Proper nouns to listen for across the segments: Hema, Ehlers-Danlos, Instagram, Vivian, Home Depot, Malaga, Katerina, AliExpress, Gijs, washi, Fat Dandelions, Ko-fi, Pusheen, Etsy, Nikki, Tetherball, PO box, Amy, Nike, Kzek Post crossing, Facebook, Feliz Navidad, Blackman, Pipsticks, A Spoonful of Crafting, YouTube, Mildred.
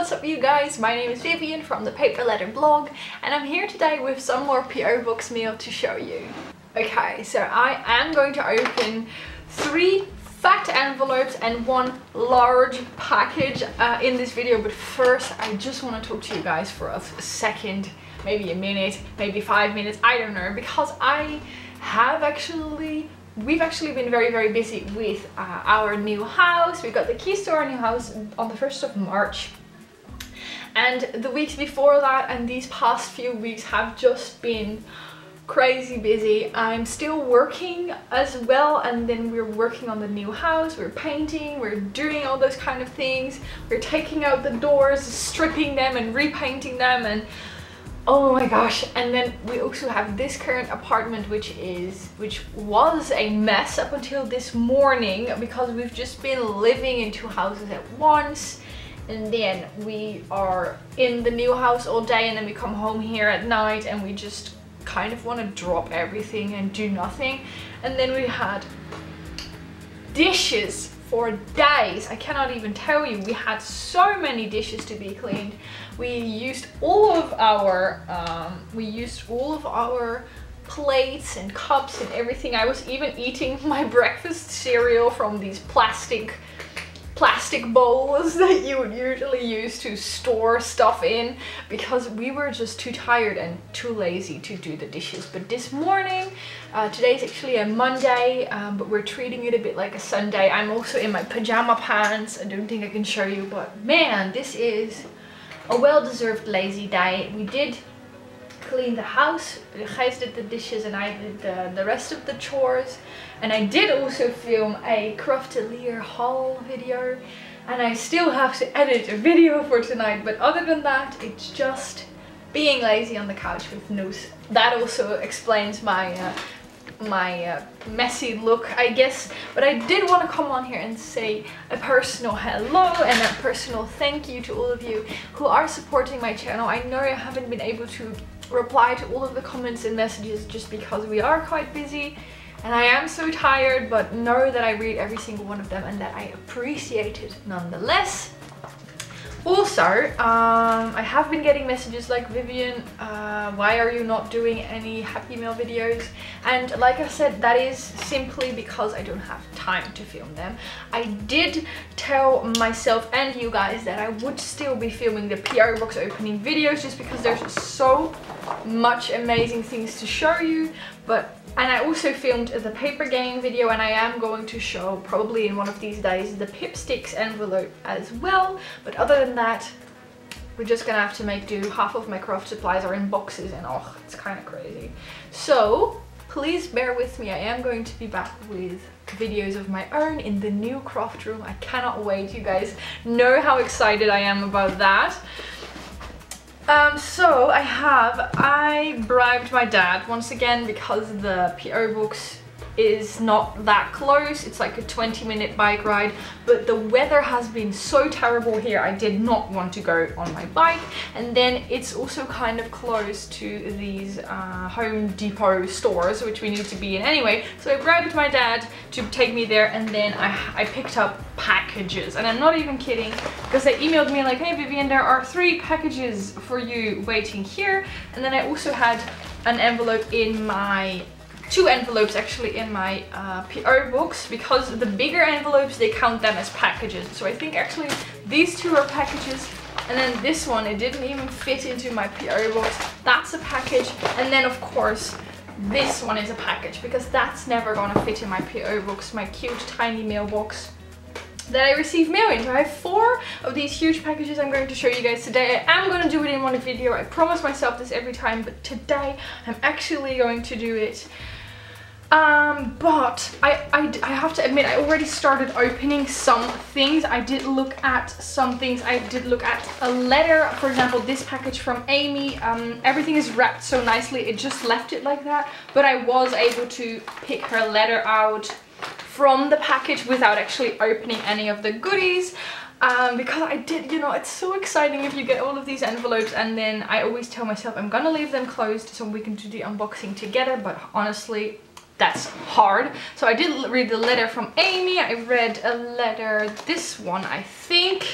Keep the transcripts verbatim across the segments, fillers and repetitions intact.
what's up you guys, my name is Vivian from the Paper Letter blog and I'm here today with some more P O box mail to show you. Okay, so I am going to open three fat envelopes and one large package uh, in this video, but first I just want to talk to you guys for a second, maybe a minute, maybe five minutes, I don't know, because I have actually We've actually been very, very busy with uh, our new house. We got the keys to our new house on the first of March. And the weeks before that and these past few weeks have just been crazy busy. I'm still working as well, and then we're working on the new house. We're painting, we're doing all those kind of things. We're taking out the doors, stripping them and repainting them, and oh my gosh. And then we also have this current apartment, which is which was a mess up until this morning, because we've just been living in two houses at once, and then we are in the new house all day, and then we come home here at night and we just kind of want to drop everything and do nothing. And then we had dishes for days. I cannot even tell you, we had so many dishes to be cleaned. We used all of our, um, we used all of our plates and cups and everything. I was even eating my breakfast cereal from these plastic, plastic bowls that you would usually use to store stuff in, because we were just too tired and too lazy to do the dishes. But this morning, uh, today's actually a Monday, um, but we're treating it a bit like a Sunday. I'm also in my pajama pants. I don't think I can show you, but man, this is a well-deserved lazy day. We did clean the house, Gijs did the dishes and I did the, the rest of the chores, and I did also film a craftelier haul video, and I still have to edit a video for tonight, but other than that it's just being lazy on the couch with news. That also explains my uh, my uh, messy look, I guess. But I did want to come on here and say a personal hello and a personal thank you to all of you who are supporting my channel. I know I haven't been able to reply to all of the comments and messages just because we are quite busy and I am so tired, but know that I read every single one of them and that I appreciate it nonetheless. Also, um, I have been getting messages like, Vivian, uh, why are you not doing any happy meal videos? And like I said, that is simply because I don't have time to film them. I did tell myself and you guys that I would still be filming the P O box opening videos, just because there's so much amazing things to show you. But and I also filmed the paper game video, and I am going to show probably in one of these days the Pipsticks envelope as well. But other than that, we're just gonna have to make do. Half of my craft supplies are in boxes and oh, it's kind of crazy. So please bear with me. I am going to be back with videos of my own in the new craft room. I cannot wait. You guys know how excited I am about that. Um, so I have, I bribed my dad once again, because the P O box is not that close. It's like a twenty minute bike ride, but the weather has been so terrible here. I did not want to go on my bike. And then it's also kind of close to these uh, Home Depot stores, which we need to be in anyway. So I bribed my dad to take me there, and then I, I picked up packages. And I'm not even kidding, because they emailed me like, hey Vivian, there are three packages for you waiting here. And then I also had an envelope in my, two envelopes actually in my uh, P O box, because the bigger envelopes, they count them as packages. So I think actually these two are packages. And then this one, it didn't even fit into my P O box. That's a package. And then of course, this one is a package, because that's never gonna fit in my P O box, my cute tiny mailbox that I receive mail in. So I have four of these huge packages I'm going to show you guys today. I am going to do it in one video. I promise myself this every time, but today I'm actually going to do it. Um, but I, I, I have to admit, I already started opening some things. I did look at some things. I did look at a letter, for example, this package from Amy. Um, everything is wrapped so nicely. It just left it like that. But I was able to pick her letter out from the package without actually opening any of the goodies, um, because I did, you know, it's so exciting if you get all of these envelopes, and then I always tell myself I'm gonna leave them closed so we can do the unboxing together, but honestly that's hard. So I did read the letter from Amy. I read a letter, this one I think,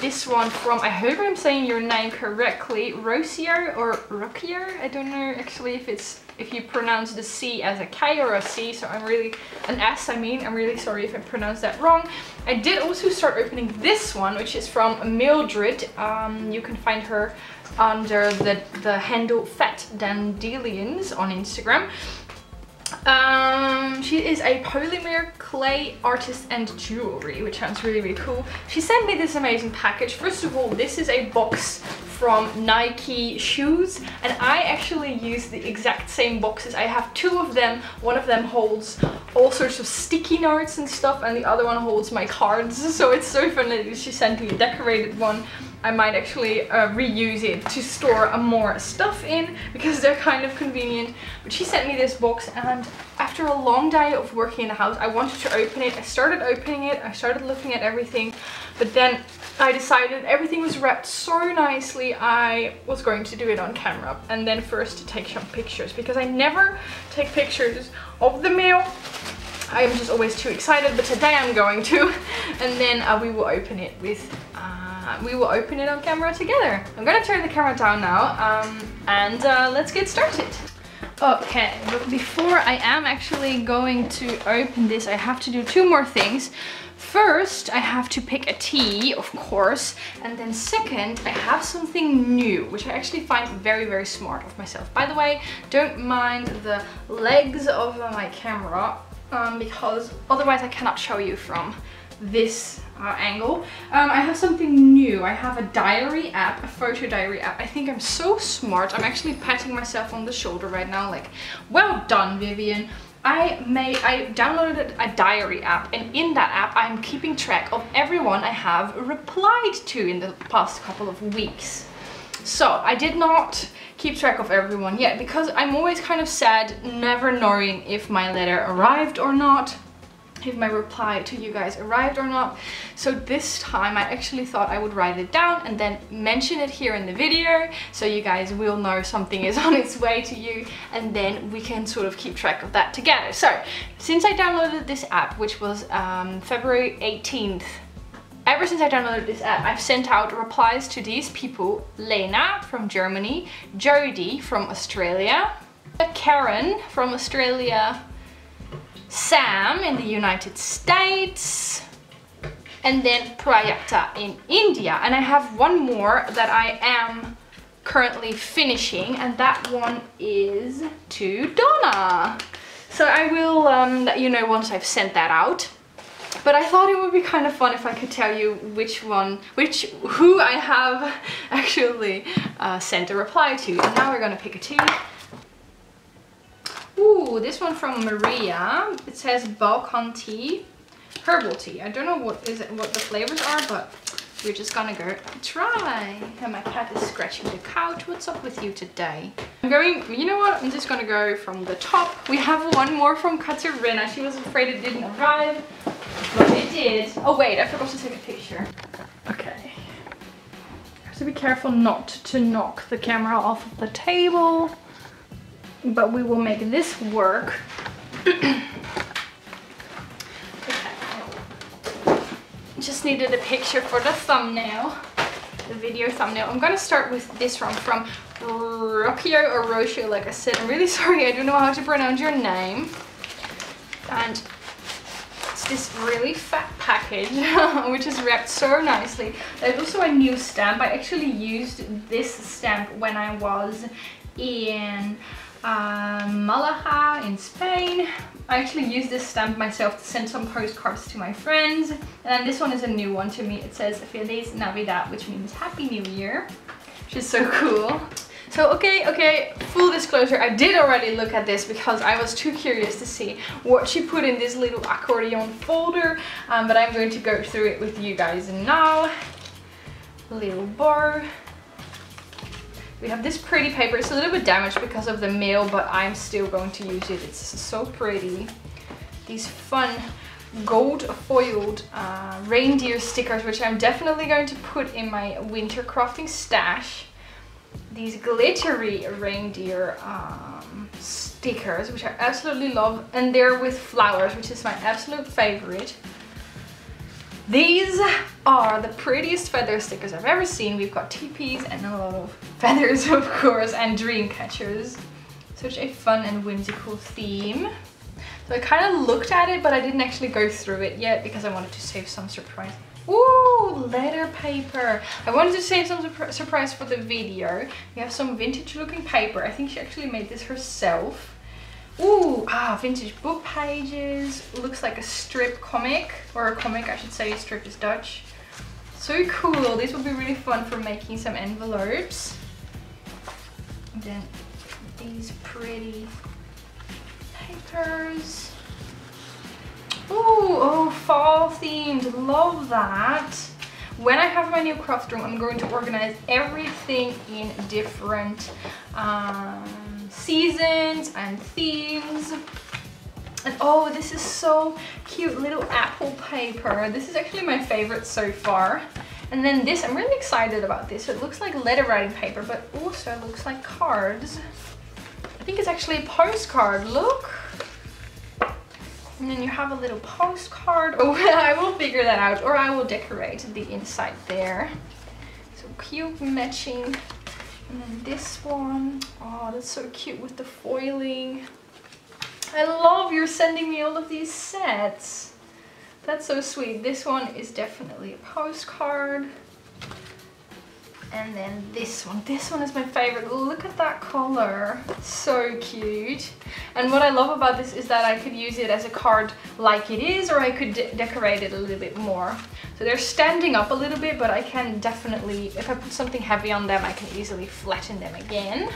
this one from, I hope I'm saying your name correctly, Rocío or Rocío. I don't know actually if it's if you pronounce the C as a K or a C, so I'm really, an S I mean, I'm really sorry if I pronounced that wrong. I did also start opening this one, which is from Mildred. Um, you can find her under the, the handle Fat Dandelions on Instagram. Um, she is a polymer clay artist and jewelry, which sounds really, really cool. She sent me this amazing package. First of all, this is a box from Nike shoes, and I actually use the exact same boxes. I have two of them. One of them holds all sorts of sticky notes and stuff, and the other one holds my cards. So it's so fun that she sent me a decorated one. I might actually uh, reuse it to store uh, more stuff in, because they're kind of convenient. But she sent me this box, and after a long day of working in the house, I wanted to open it. I started opening it, I started looking at everything, but then I decided everything was wrapped so nicely, I was going to do it on camera, and then first to take some pictures, because I never take pictures of the mail. I'm just always too excited, but today I'm going to, and then uh, we will open it with uh, we will open it on camera together. I'm gonna turn the camera down now, um, and uh, let's get started. Okay, but before I am actually going to open this, I have to do two more things. First, I have to pick a tea, of course, and then second, I have something new, which I actually find very, very smart of myself. By the way, don't mind the legs of my camera, um, because otherwise I cannot show you from this uh, angle. Um, I have something new. I have a diary app, a photo diary app. I think I'm so smart. I'm actually patting myself on the shoulder right now, like, well done, Vivian. I made, I downloaded a diary app, and in that app I'm keeping track of everyone I have replied to in the past couple of weeks. So I did not keep track of everyone yet, because I'm always kind of sad, never knowing if my letter arrived or not, if my reply to you guys arrived or not. So this time I actually thought I would write it down and then mention it here in the video, so you guys will know something is on its way to you, and then we can sort of keep track of that together. So since I downloaded this app, which was um, February eighteenth, ever since I downloaded this app, I've sent out replies to these people: Lena from Germany, Jody from Australia, Karen from Australia, Sam in the United States, and then Prayata in India. And I have one more that I am currently finishing, and that one is to Donna. So I will um, let you know once I've sent that out. But I thought it would be kind of fun if I could tell you which one, which, who I have actually uh, sent a reply to. And now we're gonna pick a tea. Ooh, this one from Maria. It says Balkan tea, herbal tea. I don't know what is it, what the flavors are, but we're just gonna go and try. And my cat is scratching the couch. What's up with you today? I'm going, you know what? I'm just gonna go from the top. We have one more from Katerina. She was afraid it didn't arrive, but it did. Oh wait, I forgot to take a picture. Okay. Have to be careful not to knock the camera off of the table, but we will make this work. Okay. Just needed a picture for the thumbnail, the video thumbnail. I'm gonna start with this one from Rocío or Rocío, like I said. I'm really sorry, I don't know how to pronounce your name. And it's this really fat package, which is wrapped so nicely. There's also a new stamp. I actually used this stamp when I was in Uh, Malaga in Spain. I actually used this stamp myself to send some postcards to my friends, and then this one is a new one to me. It says Feliz Navidad, which means Happy New Year, which is so cool. So okay, okay, full disclosure, I did already look at this because I was too curious to see what she put in this little accordion folder, um, but I'm going to go through it with you guys now. Little bar. We have this pretty paper. It's a little bit damaged because of the mail, but I'm still going to use it. It's so pretty. These fun gold foiled uh, reindeer stickers, which I'm definitely going to put in my winter crafting stash. These glittery reindeer um, stickers, which I absolutely love. And they're with flowers, which is my absolute favorite. These are the prettiest feather stickers I've ever seen. We've got teepees and a lot of feathers, of course, and dream catchers. Such a fun and whimsical theme. So I kind of looked at it, but I didn't actually go through it yet because I wanted to save some surprise. Ooh, letter paper. I wanted to save some sur surprise for the video. We have some vintage looking paper. I think she actually made this herself. Ooh, ah, vintage book pages. Looks like a strip comic, or a comic, I should say. Strip is Dutch. So cool. These will be really fun for making some envelopes. And then these pretty papers. Ooh, oh, fall themed, love that. When I have my new craft room, I'm going to organize everything in different um, seasons and themes. And oh, this is so cute, little apple paper. This is actually my favorite so far. And then this, I'm really excited about this. So it looks like letter writing paper, but also looks like cards. I think it's actually a postcard, look. And then you have a little postcard. Oh, I will figure that out, or I will decorate the inside there. So cute matching. And then this one. Oh, that's so cute with the foiling. I love you're sending me all of these sets. That's so sweet. This one is definitely a postcard. And then this one. This one is my favorite. Look at that color. So cute. And what I love about this is that I could use it as a card like it is, or I could de decorate it a little bit more. So they're standing up a little bit, but I can definitely, if I put something heavy on them, I can easily flatten them again.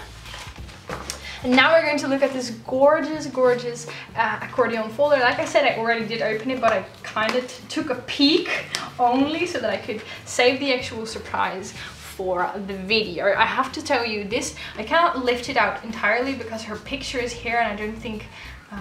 And now we're going to look at this gorgeous, gorgeous uh, accordion folder. Like I said, I already did open it, but I kind of took a peek only so that I could save the actual surprise for the video. I have to tell you this, I cannot lift it out entirely because her picture is here, and I don't think, uh,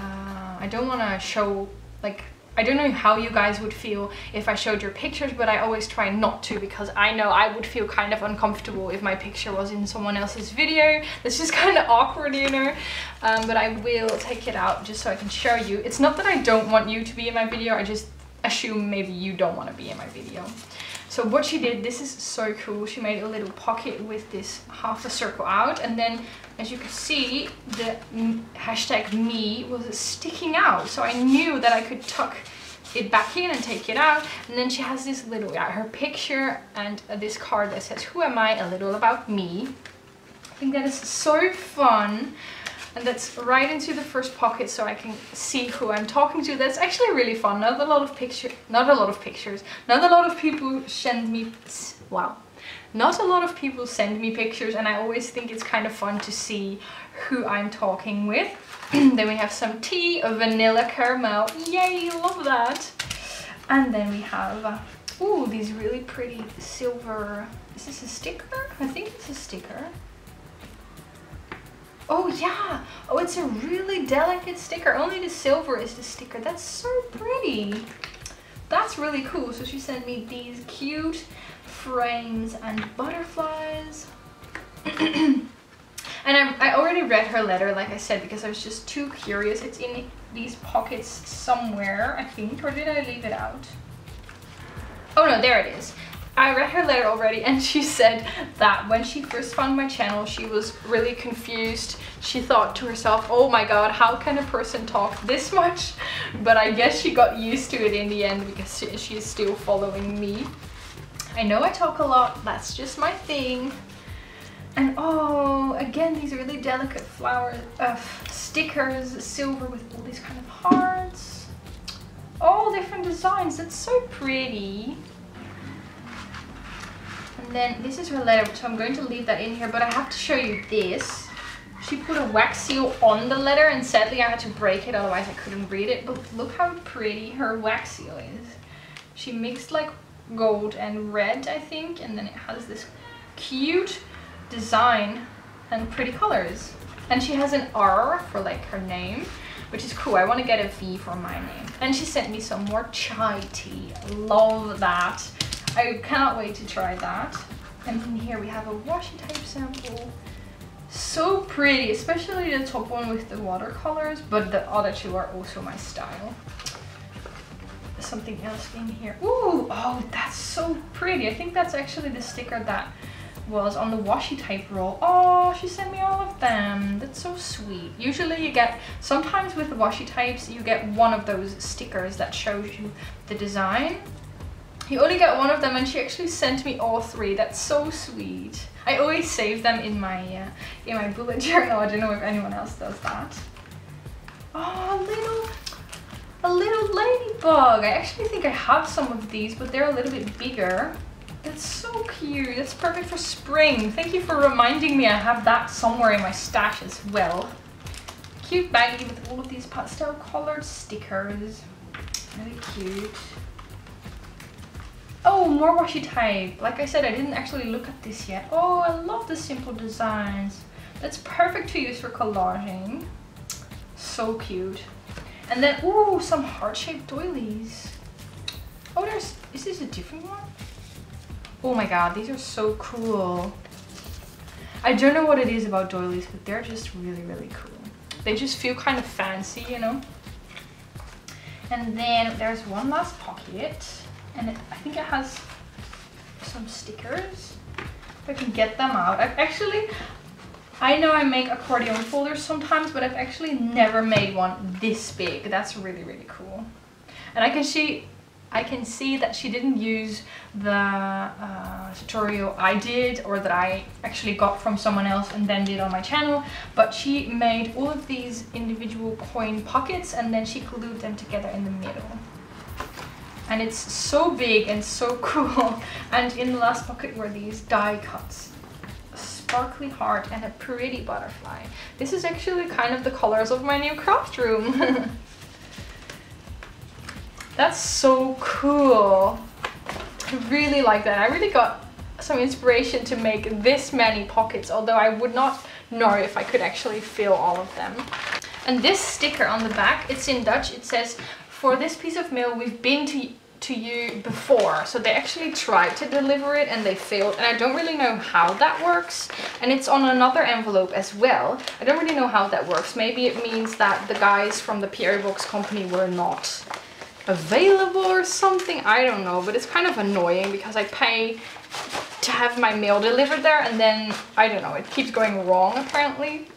I don't want to show, like, I don't know how you guys would feel if I showed your pictures, but I always try not to because I know I would feel kind of uncomfortable if my picture was in someone else's video. It's just kind of awkward, you know, um, but I will take it out just so I can show you. It's not that I don't want you to be in my video, I just assume maybe you don't want to be in my video. So what she did, this is so cool, she made a little pocket with this half a circle out, and then as you can see the hashtag me was sticking out, so I knew that I could tuck it back in and take it out. And then she has this little, yeah, her picture and this card that says who am I, a little about me. I think that is so fun. And that's right into the first pocket, so I can see who I'm talking to. That's actually really fun. Not a lot of picture, not a lot of pictures. Not a lot of people send me. Wow, not a lot of people send me pictures, and I always think it's kind of fun to see who I'm talking with. Then we have some tea, a vanilla caramel. Yay, love that. And then we have uh, oh, these really pretty silver. Is this a sticker? I think it's a sticker. Oh yeah, oh, it's a really delicate sticker. Only the silver is the sticker. That's so pretty. That's really cool. So she sent me these cute frames and butterflies. And I, I already read her letter, like I said, because I was just too curious. It's in these pockets somewhere, I think. Or did I leave it out? Oh no, there it is. I read her letter already, and she said that when she first found my channel, she was really confused. She thought to herself, oh my god, how can a person talk this much? But I guess she got used to it in the end because she, she's still following me. I know I talk a lot, that's just my thing. And oh, again, these really delicate flower uh, stickers, silver with all these kind of hearts. All different designs, that's so pretty. And then this is her letter, so I'm going to leave that in here, but I have to show you this. She put a wax seal on the letter, and sadly I had to break it, otherwise I couldn't read it. But look how pretty her wax seal is. She mixed like gold and red, I think, and then it has this cute design and pretty colors. And she has an R for like her name, which is cool. I want to get a V for my name. And she sent me some more chai tea. Love that. I cannot wait to try that. And in here we have a washi type sample. So pretty, especially the top one with the watercolors, but the other two are also my style. something else in here. Ooh, oh, that's so pretty. I think that's actually the sticker that was on the washi tape roll. Oh, she sent me all of them. That's so sweet. Usually you get, sometimes with the washi tapes, you get one of those stickers that shows you the design. You only get one of them, and she actually sent me all three. That's so sweet. I always save them in my uh, in my bullet journal. I don't know if anyone else does that. Oh, a little, a little ladybug. I actually think I have some of these, but they're a little bit bigger. That's so cute. That's perfect for spring. Thank you for reminding me. I have that somewhere in my stash as well. Cute baggie with all of these pastel colored stickers. Really cute. Oh, more washi tape. Like I said, I didn't actually look at this yet. Oh, I love the simple designs. That's perfect to use for collaging. So cute. And then, ooh, some heart-shaped doilies. Oh, there's, is this a different one? Oh my god, these are so cool. I don't know what it is about doilies, but they're just really, really cool. They just feel kind of fancy, you know? And then there's one last pocket. And it, I think it has some stickers. If I can get them out. I've actually, I know I make accordion folders sometimes, but I've actually never made one this big. That's really, really cool. And I can see, I can see that she didn't use the uh, tutorial I did, or that I actually got from someone else and then did on my channel, but she made all of these individual coin pockets and then she glued them together in the middle. And it's so big and so cool. And in the last pocket were these die cuts. A sparkly heart and a pretty butterfly. This is actually kind of the colors of my new craft room. That's so cool. I really like that. I really got some inspiration to make this many pockets, although I would not know if I could actually fill all of them. And this sticker on the back, it's in Dutch, it says, "For this piece of mail we've been to, to you before." So they actually tried to deliver it and they failed, and I don't really know how that works. And it's on another envelope as well. I don't really know how that works. Maybe it means that the guys from the P O box company were not available or something. I don't know, but it's kind of annoying because I pay to have my mail delivered there and then, I don't know, it keeps going wrong apparently.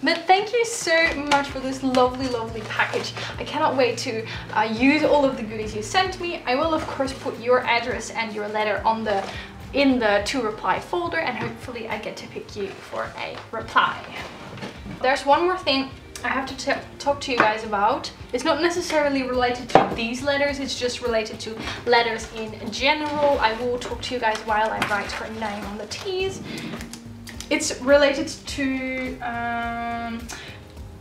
But thank you so much for this lovely, lovely package. I cannot wait to uh, use all of the goodies you sent me. I will of course put your address and your letter on the in the to reply folder, and hopefully I get to pick you for a reply. There's one more thing I have to talk to you guys about. It's not necessarily related to these letters, it's just related to letters in general. I will talk to you guys while I write her name on the T's. It's related to um,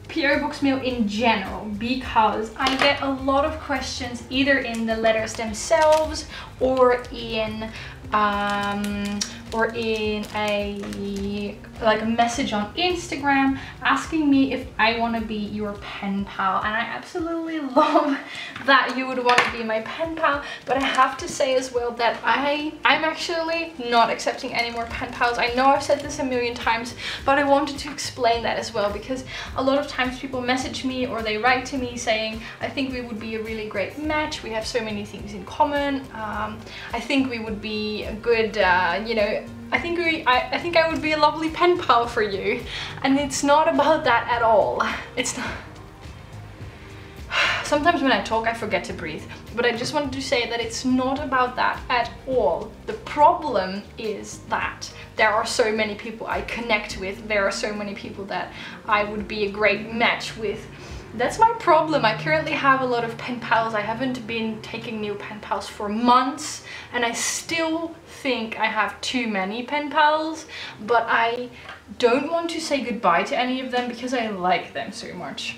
P O box mail in general, because I get a lot of questions either in the letters themselves or in um, or in a like a message on Instagram asking me if I want to be your pen pal, and I absolutely love that you would want to be my pen pal. But I have to say as well that I I'm actually not accepting any more pen pals. I know I've said this a million times, but I wanted to explain that as well, because a lot of times people message me or they write to me saying, "I think we would be a really great match, we have so many things in common, um, I think we would be a good uh, you know I think we, I, I think I would be a lovely pen pal for you," and it's not about that at all. It's not. Sometimes when I talk I forget to breathe, but I just wanted to say that it's not about that at all. The problem is that there are so many people I connect with, there are so many people that I would be a great match with. That's my problem. I currently have a lot of pen pals. I haven't been taking new pen pals for months, and I still think I have too many pen pals, but I don't want to say goodbye to any of them because I like them so much.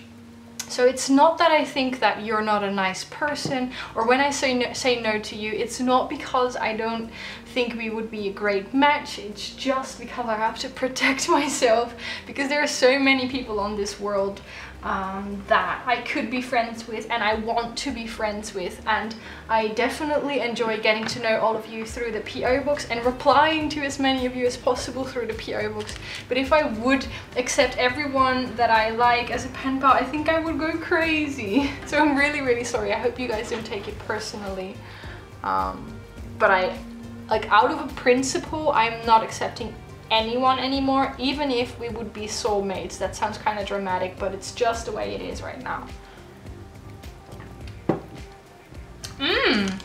So it's not that I think that you're not a nice person, or when I say no, say no to you, it's not because I don't think we would be a great match. It's just because I have to protect myself, because there are so many people on this world um, that I could be friends with and I want to be friends with, and I definitely enjoy getting to know all of you through the P O box and replying to as many of you as possible through the P O box. But if I would accept everyone that I like as a pen pal, I think I would go crazy. So I'm really really sorry. I hope you guys don't take it personally. Um, but I, like, out of a principle, I'm not accepting anyone anymore, even if we would be soulmates. That sounds kind of dramatic, but it's just the way it is right now. Mmm,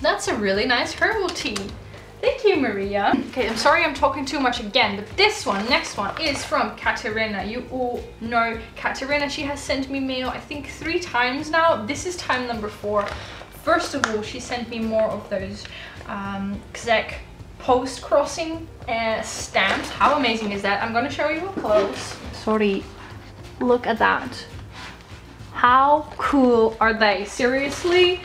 that's a really nice herbal tea. Thank you, Maria. Okay, I'm sorry I'm talking too much again, but this one, next one, is from Katerina. You all know Katerina. She has sent me mail, I think, three times now. This is time number four. First of all, she sent me more of those um, Kzek Post crossing uh, stamps. How amazing is that? I'm gonna show you up close. Sorry, look at that. How cool are they? Seriously?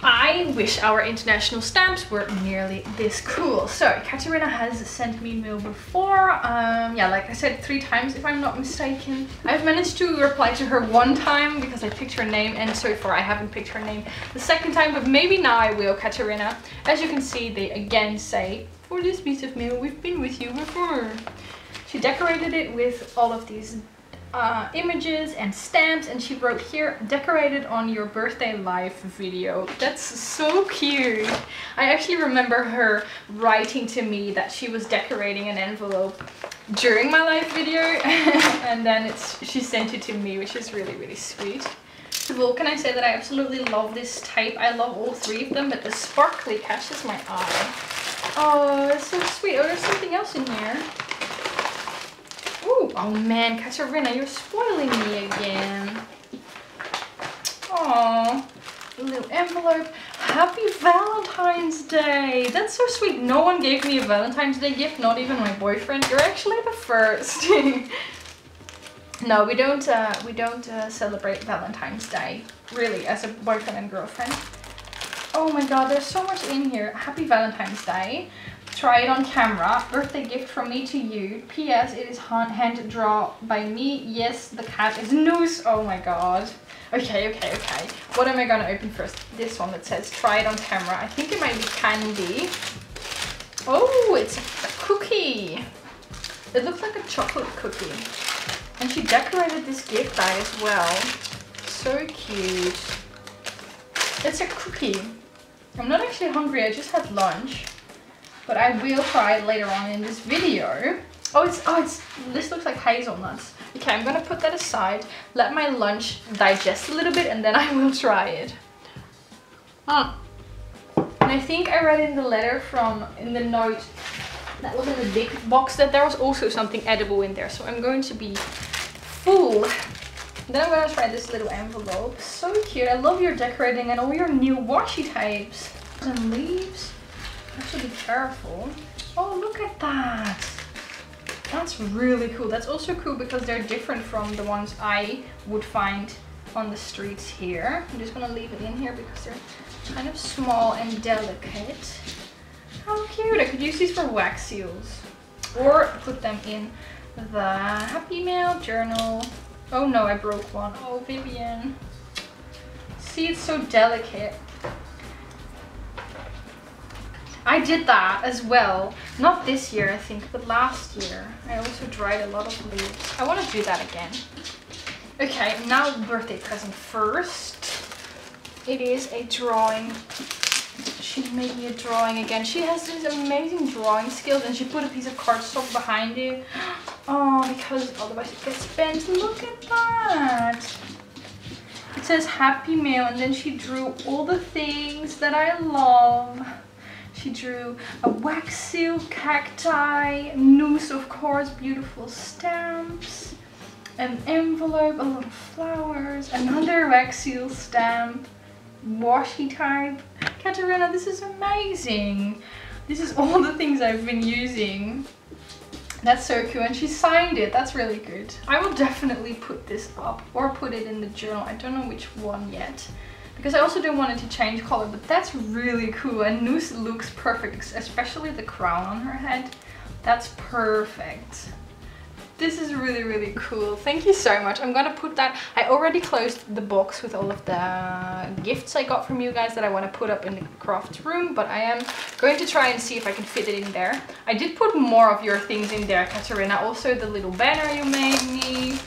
I wish our international stamps were nearly this cool. So Katerina has sent me mail before, um, yeah, like I said, three times if I'm not mistaken. I've managed to reply to her one time because I picked her name, and so far I haven't picked her name the second time, but maybe now I will, Katerina. As you can see, they again say, for this piece of mail we've been with you before. She decorated it with all of these Uh, images and stamps, and she wrote here, decorated on your birthday live video. That's so cute. I actually remember her writing to me that she was decorating an envelope during my live video and then it's she sent it to me, which is really really sweet. First of all, can I say that I absolutely love this type. I love all three of them, but the sparkly catches my eye. Oh, it's so sweet. Oh, there's something else in here. Ooh, oh man, Katerina, you're spoiling me again. Aww, a little envelope. Happy Valentine's Day. That's so sweet. No one gave me a Valentine's Day gift, not even my boyfriend. You're actually the first. No, we don't, uh, we don't uh, celebrate Valentine's Day, really, as a boyfriend and girlfriend. Oh my god, there's so much in here. Happy Valentine's Day. Try it on camera. Birthday gift from me to you. P S It is hand drawn by me. Yes, the cat is loose. Oh my god. Okay, okay, okay. What am I going to open first? This one that says try it on camera. I think it might be candy. Oh, it's a cookie. It looks like a chocolate cookie. And she decorated this gift bag as well. So cute. It's a cookie. I'm not actually hungry. I just had lunch. But I will try it later on in this video. Oh, it's, oh, it's, this looks like hazelnuts. Okay, I'm gonna put that aside, let my lunch digest a little bit, and then I will try it. Mm. And I think I read in the letter from, in the note that was in the big box, that there was also something edible in there. So I'm going to be full. Then I'm gonna try this little envelope. So cute, I love your decorating and all your new washi types. And leaves. I have to be careful. Oh, look at that. That's really cool. That's also cool because they're different from the ones I would find on the streets here. I'm just gonna leave it in here because they're kind of small and delicate. How cute. I could use these for wax seals or put them in the happy mail journal. Oh no, I broke one. Oh, Vivian. See, it's so delicate. I did that as well, not this year I think, but last year. I also dried a lot of leaves. I want to do that again. Okay, now birthday present first. It is a drawing. She made me a drawing again. She has these amazing drawing skills, and she put a piece of cardstock behind it. Oh, because otherwise it gets bent. Look at that. It says Happy Mail, and then she drew all the things that I love. She drew a wax seal, cacti, noose of course, beautiful stamps, an envelope, a lot of flowers, another wax seal stamp, washi type. Katerina, this is amazing. This is all the things I've been using. That's so cool, and she signed it. That's really good. I will definitely put this up or put it in the journal. I don't know which one yet. because I also do want it to change color, but that's really cool. And Noose looks perfect, especially the crown on her head. That's perfect. This is really, really cool. Thank you so much. I'm gonna put that. I already closed the box with all of the gifts I got from you guys that I want to put up in the craft room, but I am going to try and see if I can fit it in there. I did put more of your things in there, Katerina. Also the little banner you made me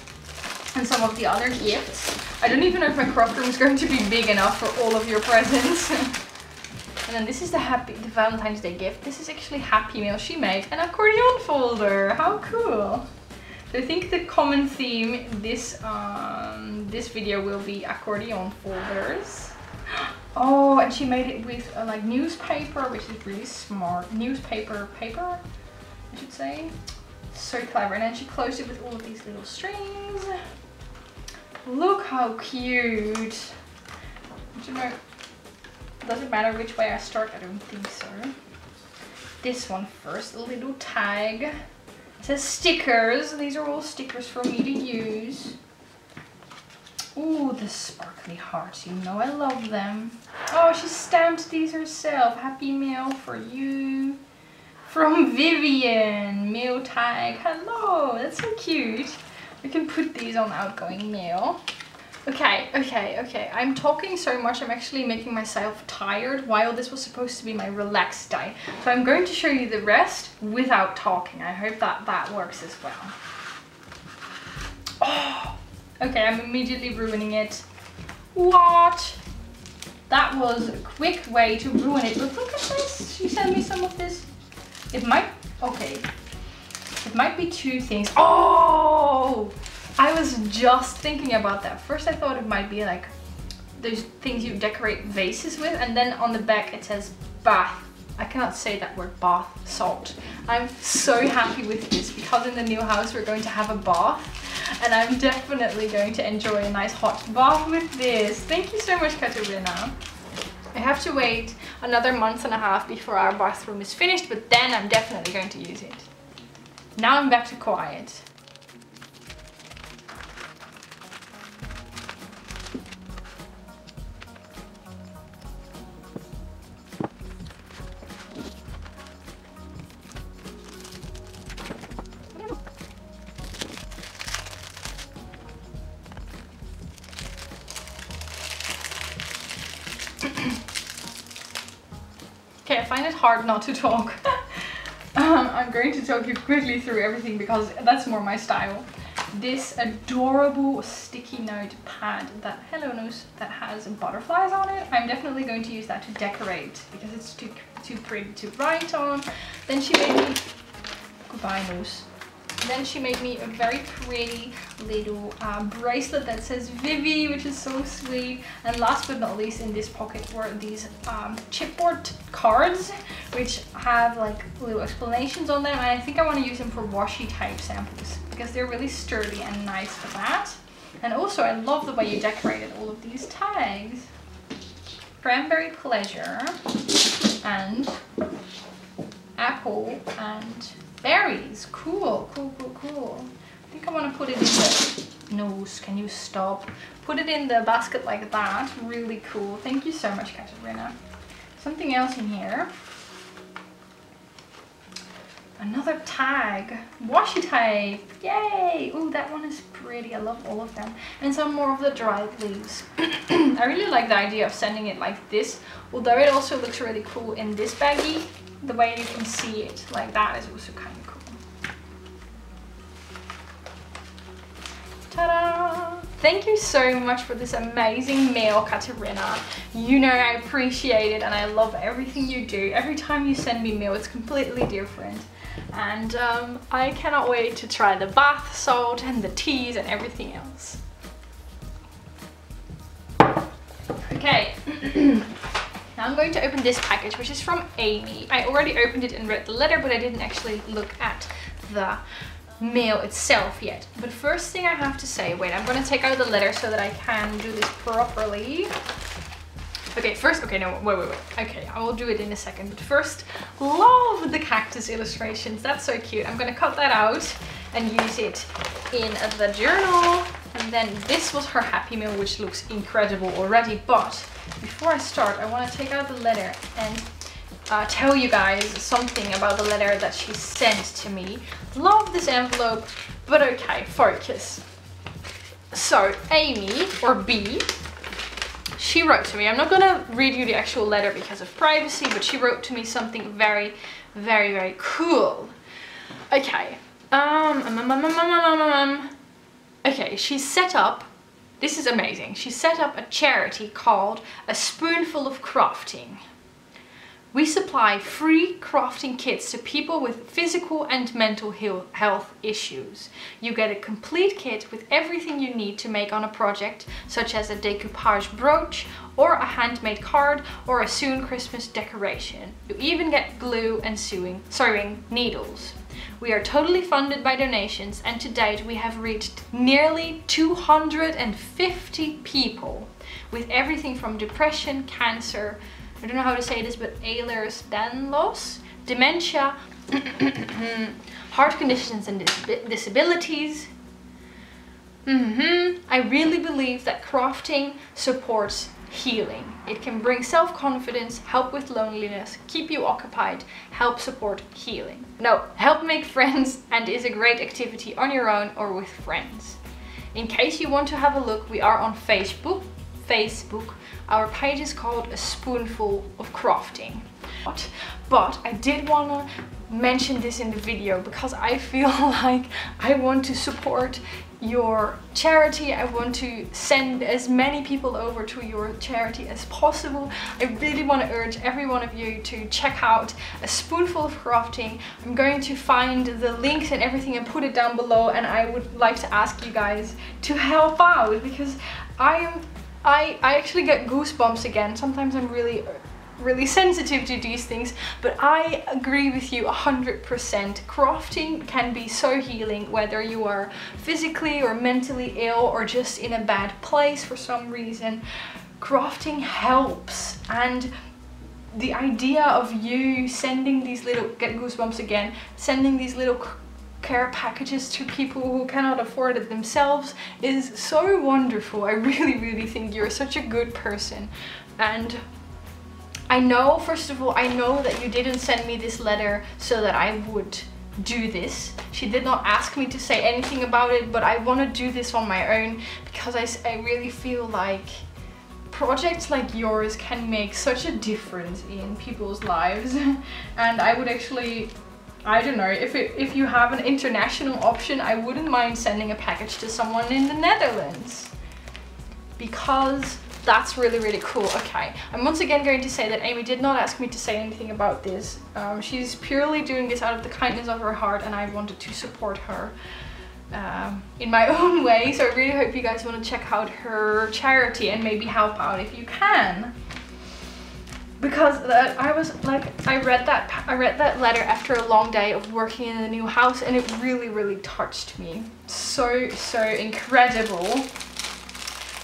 and some of the other gifts. I don't even know if my craft room is going to be big enough for all of your presents. And then this is the happy, the Valentine's Day gift. This is actually Happy Meal. She made an accordion folder. How cool. I think the common theme this um, this video will be accordion folders. Oh, and she made it with uh, like newspaper, which is really smart. Newspaper paper, I should say. So clever. And then she closed it with all of these little strings. Look how cute. I don't know. Does it matter which way I start? I don't think so. This one first, a little tag. It says stickers. These are all stickers for me to use. Ooh, the sparkly hearts. You know I love them. Oh, she stamped these herself. Happy Meal for you. From Vivian. Mail tag. Hello. That's so cute. We can put these on outgoing mail. Okay, okay, okay. I'm talking so much, I'm actually making myself tired while this was supposed to be my relaxed day. So I'm going to show you the rest without talking. I hope that that works as well. Oh, okay, I'm immediately ruining it. What? That was a quick way to ruin it. But look at this. She sent me some of this. It might, okay. It might be two things. Oh! I was just thinking about that. First I thought it might be like those things you decorate vases with, and then on the back it says bath. I cannot say that word, bath salt. I'm so happy with this because in the new house we're going to have a bath, and I'm definitely going to enjoy a nice hot bath with this. Thank you so much, Katerina. I have to wait another month and a half before our bathroom is finished, but then I'm definitely going to use it. Now I'm back to quiet. Hard not to talk. um, I'm going to talk you quickly through everything because that's more my style. This adorable sticky note pad that, hello Noose, that has butterflies on it. I'm definitely going to use that to decorate because it's too too pretty to write on. Then she made me, goodbye Noose. Then she made me a very pretty little uh, bracelet that says Vivi, which is so sweet. And last but not least, in this pocket were these um, chipboard cards, which have like little explanations on them. And I think I want to use them for washi type samples because they're really sturdy and nice for that. And also, I love the way you decorated all of these tags. Cranberry Pleasure and apple and berries. Cool, cool, cool, cool. I think I want to put it in the... Noose, can you stop? Put it in the basket like that. Really cool. Thank you so much, Katerina. Something else in here. Another tag. Washi tape. Yay! Ooh, that one is pretty. I love all of them. And some more of the dried leaves. I really like the idea of sending it like this. Although it also looks really cool in this baggie. The way you can see it like that is also kind of cool. Ta-da! Thank you so much for this amazing meal, Katerina. You know I appreciate it and I love everything you do. Every time you send me meal, it's completely different. And um, I cannot wait to try the bath salt and the teas and everything else. Okay. Now I'm going to open this package, which is from Amy. I already opened it and read the letter, but I didn't actually look at the mail itself yet. But first thing I have to say, wait, I'm going to take out the letter so that I can do this properly. Okay, first, okay, no, wait, wait, wait. Okay, I will do it in a second. But first, love the cactus illustrations. That's so cute. I'm going to cut that out and use it in the journal. And then this was her Happy Meal, which looks incredible already, but before I start, I want to take out the letter and uh, tell you guys something about the letter that she sent to me. Love this envelope, but okay, focus. So Amy, or B, she wrote to me. I'm not gonna read you the actual letter because of privacy, but she wrote to me something very, very, very cool. Okay. Um, um, um, um, um, um, um. Okay, she set up, this is amazing, she set up a charity called A Spoonful of Crafting. We supply free crafting kits to people with physical and mental health issues. You get a complete kit with everything you need to make on a project, such as a decoupage brooch, or a handmade card, or a sewn Christmas decoration. You even get glue and sewing, sewing needles. We are totally funded by donations, and to date we have reached nearly two hundred fifty people with everything from depression, cancer, I don't know how to say this, but Ehlers-Danlos, dementia, heart conditions and dis disabilities. Mm-hmm. I really believe that crafting supports healing. It can bring self-confidence, help with loneliness, keep you occupied, help support healing. No, help make friends, and is a great activity on your own or with friends. In case you want to have a look, we are on Facebook. Facebook. Our page is called A Spoonful of Crafting. But, but I did want to mention this in the video because I feel like I want to support your charity. I want to send as many people over to your charity as possible. I really want to urge every one of you to check out A Spoonful of Crafting. I'm going to find the links and everything and put it down below, and I would like to ask you guys to help out because I am I, I actually get goosebumps again. Sometimes I'm really really sensitive to these things, but I agree with you one hundred percent. Crafting can be so healing, whether you are physically or mentally ill or just in a bad place for some reason. Crafting helps, and the idea of you sending these little, get goosebumps again, sending these little care packages to people who cannot afford it themselves is so wonderful. I really, really think you're such a good person, and I know, first of all, I know that you didn't send me this letter so that I would do this. She did not ask me to say anything about it, but I want to do this on my own because I, I really feel like projects like yours can make such a difference in people's lives. And I would actually, I don't know, if, it, if you have an international option, I wouldn't mind sending a package to someone in the Netherlands, because that's really, really cool. Okay, I'm once again going to say that Amy did not ask me to say anything about this. Um, she's purely doing this out of the kindness of her heart, and I wanted to support her um, in my own way. So I really hope you guys want to check out her charity and maybe help out if you can. Because uh, I was like, I read that I read that letter after a long day of working in a new house, and it really, really touched me. So, so incredible.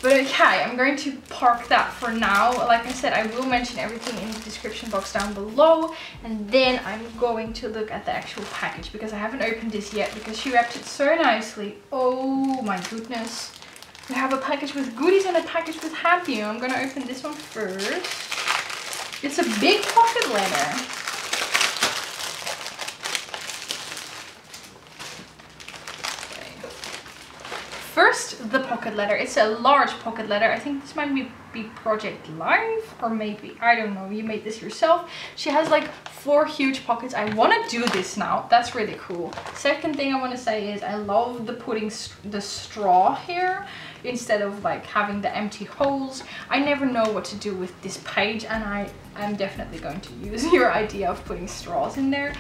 But okay, I'm going to park that for now. Like I said, I will mention everything in the description box down below, and then I'm going to look at the actual package because I haven't opened this yet because she wrapped it so nicely. Oh my goodness. We have a package with goodies and a package with happy. I'm gonna open this one first. It's a big pocket letter. First, the pocket letter. It's a large pocket letter. I think this might be, be Project Life, or maybe, I don't know, you made this yourself. She has like four huge pockets. I want to do this now. That's really cool. Second thing I want to say is I love the putting st the straw here instead of like having the empty holes. I never know what to do with this page, and I am definitely going to use your idea of putting straws in there.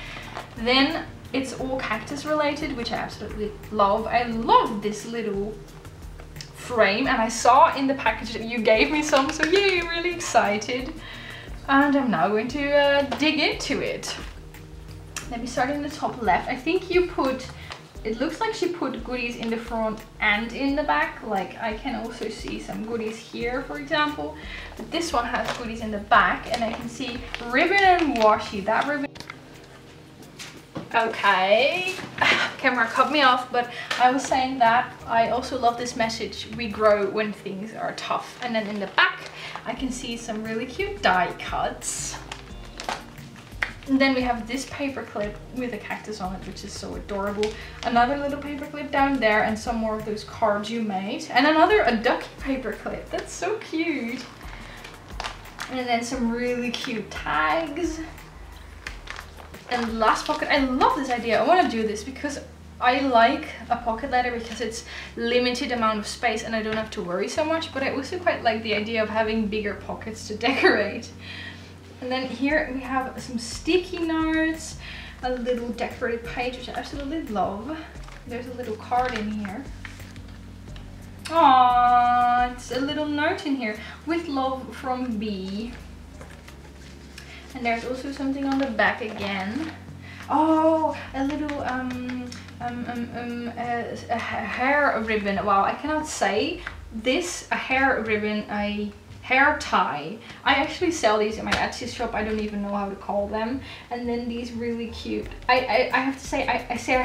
Then it's all cactus related, which I absolutely love. I love this little frame, and I saw in the package that you gave me some, so yay, really excited. And I'm now going to uh, dig into it. Let me start in the top left. I think you put, it looks like she put goodies in the front and in the back. Like I can also see some goodies here, for example. But this one has goodies in the back, and I can see ribbon and washi. That ribbon. Okay, camera cut me off, but I was saying that I also love this message, we grow when things are tough. And then in the back, I can see some really cute die cuts. And then we have this paper clip with a cactus on it, which is so adorable. Another little paper clip down there and some more of those cards you made. And another, a ducky paper clip. That's so cute. And then some really cute tags. And last pocket. I love this idea. I want to do this because I like a pocket letter because it's limited amount of space and I don't have to worry so much. But I also quite like the idea of having bigger pockets to decorate. And then here we have some sticky notes, a little decorated page, which I absolutely love. There's a little card in here. Aww, it's a little note in here, with love from B. And there's also something on the back again. Oh, a little um, um, um, um, uh, a hair ribbon. Wow, I cannot say this, a hair ribbon, I... hair tie. I actually sell these in my Etsy shop. I don't even know how to call them. And then these really cute. I I, I have to say I, I sell.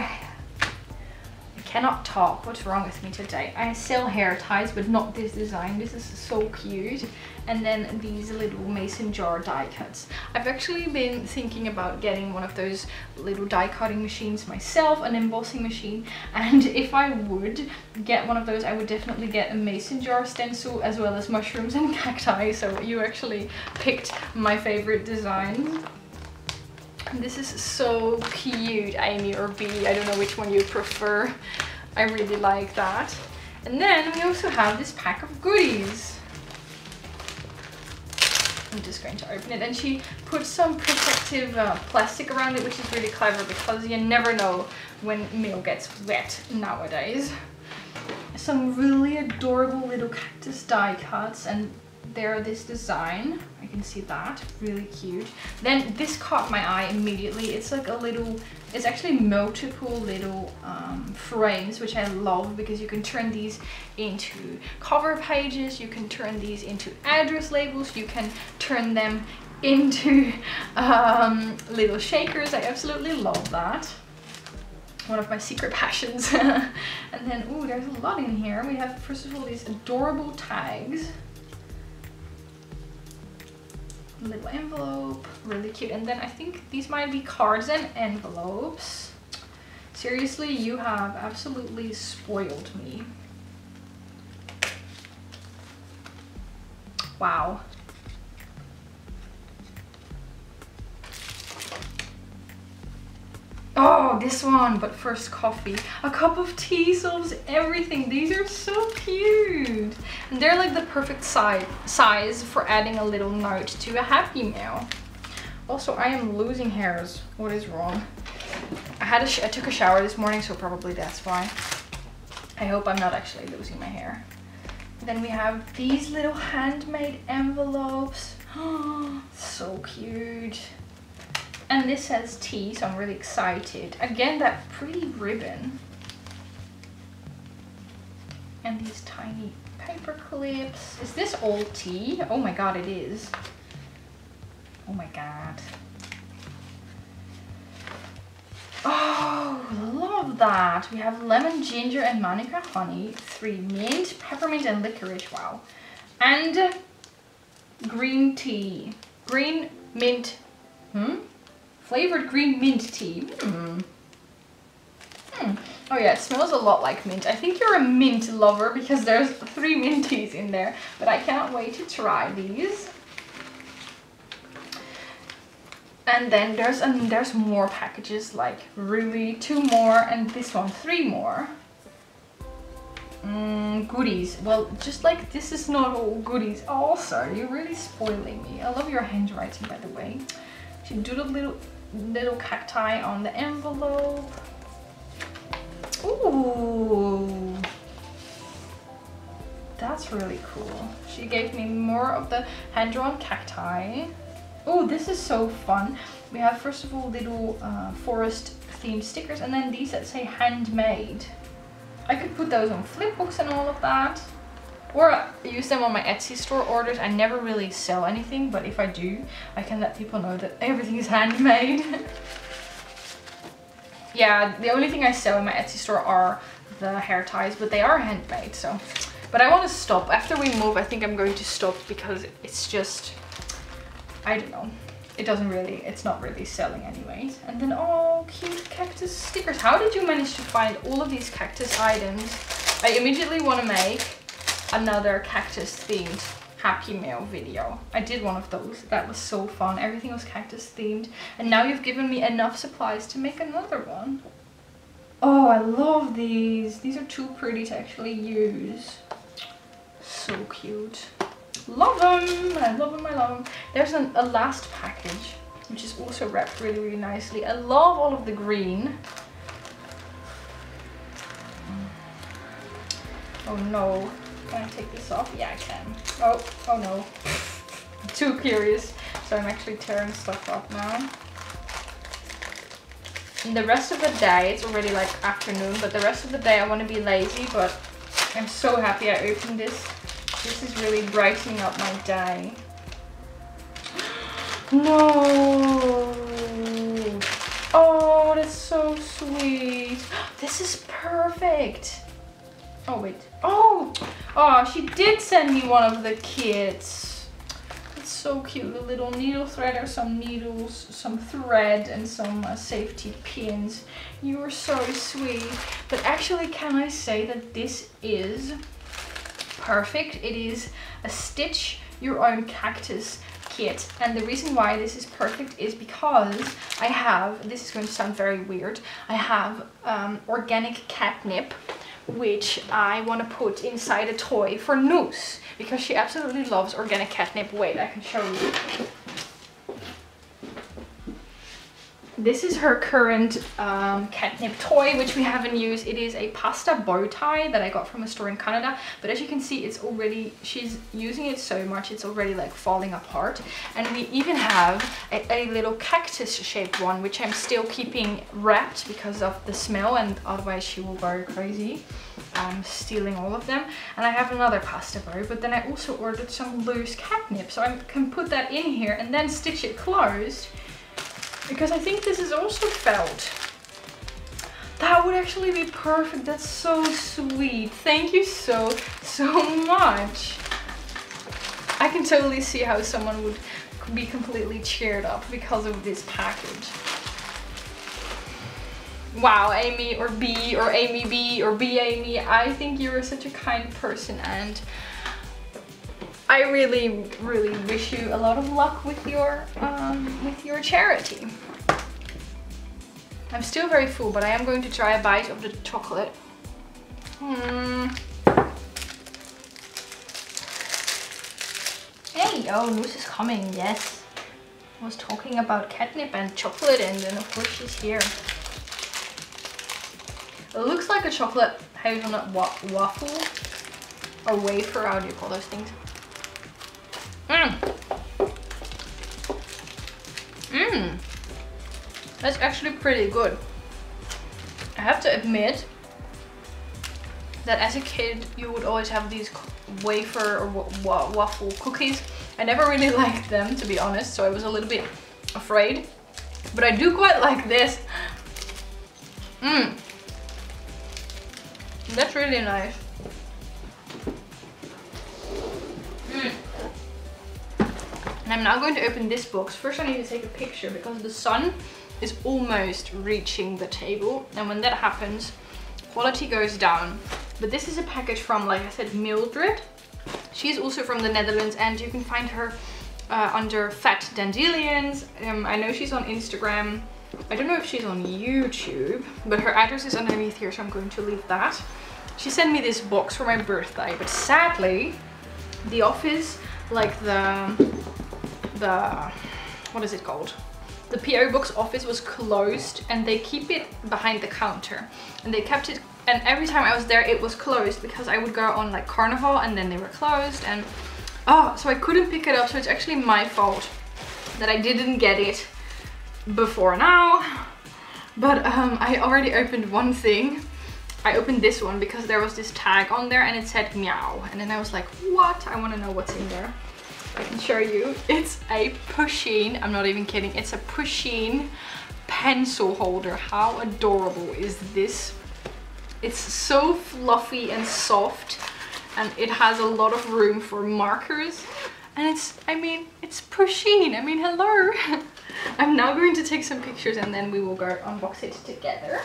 I cannot talk. What's wrong with me today? I sell hair ties, but not this design. This is so cute. And then these little mason jar die cuts. I've actually been thinking about getting one of those little die cutting machines myself, an embossing machine, and if I would get one of those, I would definitely get a mason jar stencil as well as mushrooms and cacti. So you actually picked my favorite design. This is so cute, Amy or B, I don't know which one you prefer. I really like that. And then we also have this pack of goodies. I'm just going to open it, and she put some protective uh, plastic around it, which is really clever because you never know when mail gets wet nowadays. Some really adorable little cactus die cuts, and there are this design. I can see that, really cute. Then this caught my eye immediately. It's like a little, it's actually multiple little um, frames, which I love because you can turn these into cover pages, you can turn these into address labels, you can turn them into um, little shakers. I absolutely love that. One of my secret passions. And then, ooh, there's a lot in here. We have, first of all, these adorable tags. Little envelope, really cute. And then I think these might be cards and envelopes. Seriously, you have absolutely spoiled me. Wow. Oh, this one, but first coffee. A cup of tea solves everything. These are so cute. And they're like the perfect size size for adding a little note to a happy meal. Also, I am losing hairs. What is wrong? I had a sh I took a shower this morning, so probably that's why. I hope I'm not actually losing my hair. Then we have these little handmade envelopes. Oh, so cute. And this says tea, so I'm really excited. Again, that pretty ribbon. And these tiny paper clips. Is this all tea? Oh my god, it is. Oh my god. Oh, love that. We have lemon, ginger, and manuka honey. Three mint, peppermint, and licorice. Wow. And green tea. Green mint. Hmm? Flavored green mint tea. Hmm. Hmm. Oh yeah, it smells a lot like mint. I think you're a mint lover because there's three mint teas in there, but I cannot wait to try these. And then there's um, there's more packages, like really two more, and this one three more. Mm, goodies. Well, just like this is not all goodies. Also, you're really spoiling me. I love your handwriting, by the way. She doodled little. little cacti on the envelope. Ooh, that's really cool. She gave me more of the hand-drawn cacti. Oh, this is so fun. We have, first of all, little uh, forest themed stickers, and then these that say handmade. I could put those on flipbooks and all of that, or use them on my Etsy store orders. I never really sell anything, but if I do, I can let people know that everything is handmade. Yeah, the only thing I sell in my Etsy store are the hair ties, but they are handmade, so But I want to stop. After we move, I think I'm going to stop because it's just, I don't know. It doesn't really, it's not really selling anyways. And then, oh, cute cactus stickers. How did you manage to find all of these cactus items? I immediately want to make another cactus themed happy meal video. I did one of those. That was so fun. Everything was cactus themed. And now you've given me enough supplies to make another one. Oh, I love these. These are too pretty to actually use. So cute. Love them. I love them. I love them. There's an, a last package, which is also wrapped really, really nicely. I love all of the green. Oh no. Can I take this off? Yeah, I can. Oh, oh no. I'm too curious. So I'm actually tearing stuff up now. And the rest of the day, it's already like afternoon, but the rest of the day I want to be lazy, but I'm so happy I opened this. This is really brightening up my day. No! Oh, that's so sweet. This is perfect. Oh, wait. Oh! Oh, she did send me one of the kits. It's so cute. A little needle threader, some needles, some thread, and some uh, safety pins. You are so sweet. But actually, can I say that this is perfect? It is a stitch your own cactus kit, and the reason why this is perfect is because I have, this is going to sound very weird, I have um, organic catnip, which I want to put inside a toy for Noose, because she absolutely loves organic catnip. Wait, I can show you. This is her current um, catnip toy, which we haven't used. It is a pasta bow tie that I got from a store in Canada. But as you can see, it's already, she's using it so much, it's already like falling apart. And we even have a, a little cactus shaped one, which I'm still keeping wrapped because of the smell, and otherwise she will go crazy. Um, stealing all of them. And I have another pasta bow, but then I also ordered some loose catnip. So I can put that in here and then stitch it closed, because I think this is also felt. That would actually be perfect. That's so sweet. Thank you so, so much. I can totally see how someone would be completely cheered up because of this package. Wow, Amy or B or Amy B or B Amy, I think you are such a kind person, and I really, really wish you a lot of luck with your, um, with your charity. I'm still very full, but I am going to try a bite of the chocolate. Hmm. Hey, oh, Noose is coming, yes. I was talking about catnip and chocolate, and then of course she's here. It looks like a chocolate hazelnut wa waffle, or wafer, how do you call those things? Mmm. Mmm. That's actually pretty good. I have to admit that as a kid, you would always have these wafer or wa waffle cookies. I never really liked them, to be honest, so I was a little bit afraid. But I do quite like this. Mmm. That's really nice. I'm now going to open this box. First I need to take a picture because the sun is almost reaching the table, and when that happens, quality goes down. But this is a package from, like I said, Mildred. She's also from the Netherlands, and you can find her uh, under Fat Dandelions. Um, I know she's on Instagram. I don't know if she's on YouTube, but her address is underneath here, so I'm going to leave that. She sent me this box for my birthday, but sadly, the office, like the... The, what is it called? The P O box office was closed, and they keep it behind the counter, and they kept it, and every time I was there it was closed because I would go on like carnival and then they were closed, and oh, so I couldn't pick it up. So it's actually my fault that I didn't get it before now, but um, I already opened one thing. I opened this one because there was this tag on there and it said meow, and then I was like, what? I want to know what's in there. I can show you. It's a Pusheen, I'm not even kidding, it's a Pusheen pencil holder. How adorable is this? It's so fluffy and soft, and it has a lot of room for markers. And it's, I mean, it's Pusheen. I mean, hello. I'm now going to take some pictures and then we will go unbox it together.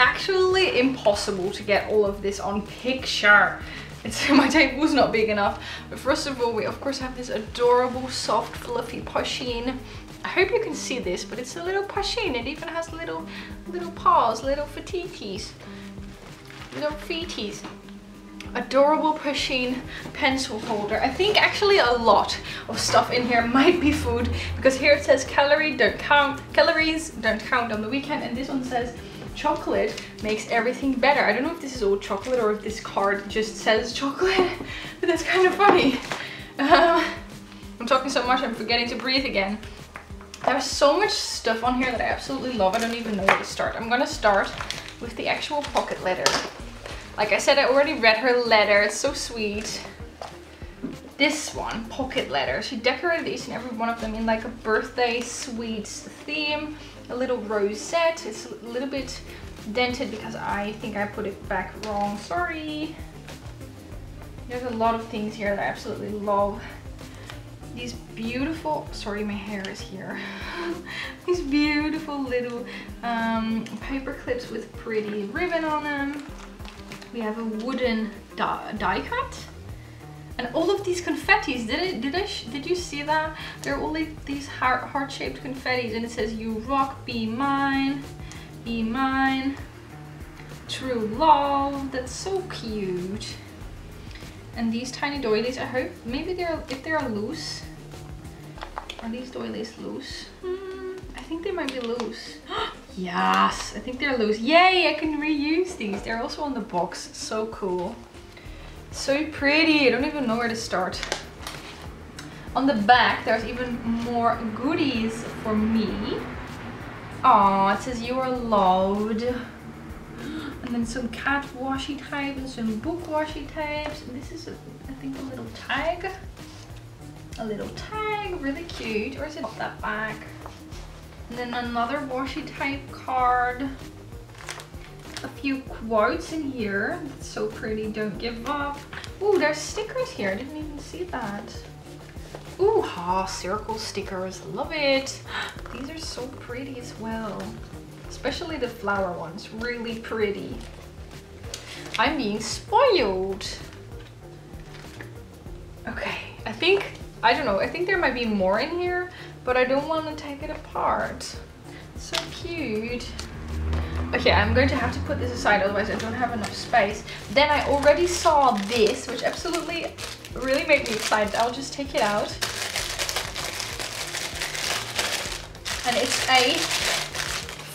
Actually impossible to get all of this on picture. It's, my table was not big enough. But first of all, we of course have this adorable, soft, fluffy Pusheen. I hope you can see this, but it's a little Pusheen. It even has little, little paws, little fatitis, little feeties. Adorable Pusheen pencil holder. I think actually a lot of stuff in here might be food, because here it says calorie don't count, calories don't count on the weekend, and this one says chocolate makes everything better. I don't know if this is all chocolate or if this card just says chocolate, but that's kind of funny. Um, I'm talking so much I'm forgetting to breathe again. There's so much stuff on here that I absolutely love. I don't even know where to start. I'm gonna start with the actual pocket letter. Like I said, I already read her letter. It's so sweet. This one, pocket letter. She decorated each and every one of them in like a birthday sweets theme. A little rosette. It's a little bit dented because I think I put it back wrong. Sorry. There's a lot of things here that I absolutely love. These beautiful, sorry, my hair is here. These beautiful little um, paper clips with pretty ribbon on them. We have a wooden die, die cut. And all of these confettis, did it, did I sh did you see that? They're all like these heart-shaped confettis, and it says, "You rock, be mine, be mine, true love." That's so cute. And these tiny doilies, I hope, maybe they're, if they're loose. Are these doilies loose? Hmm, I think they might be loose. Yes, I think they're loose. Yay, I can reuse these. They're also on the box, so cool. So pretty, I don't even know where to start. On the back, there's even more goodies for me. Aw, it says you are loved. And then some cat washi tape and some book washi tapes. And this is, a, I think, a little tag. A little tag, really cute. Or is it off that back? And then another washi tape card. A few quotes in here. It's so pretty. Don't give up. Oh, there's stickers here. I didn't even see that. Ooh, ha, circle stickers. Love it. These are so pretty as well. Especially the flower ones. Really pretty. I'm being spoiled. Okay, I think, I don't know, I think there might be more in here, but I don't want to take it apart. So cute. Okay, I'm going to have to put this aside, otherwise I don't have enough space. Then I already saw this, which absolutely really made me excited. I'll just take it out. And it's a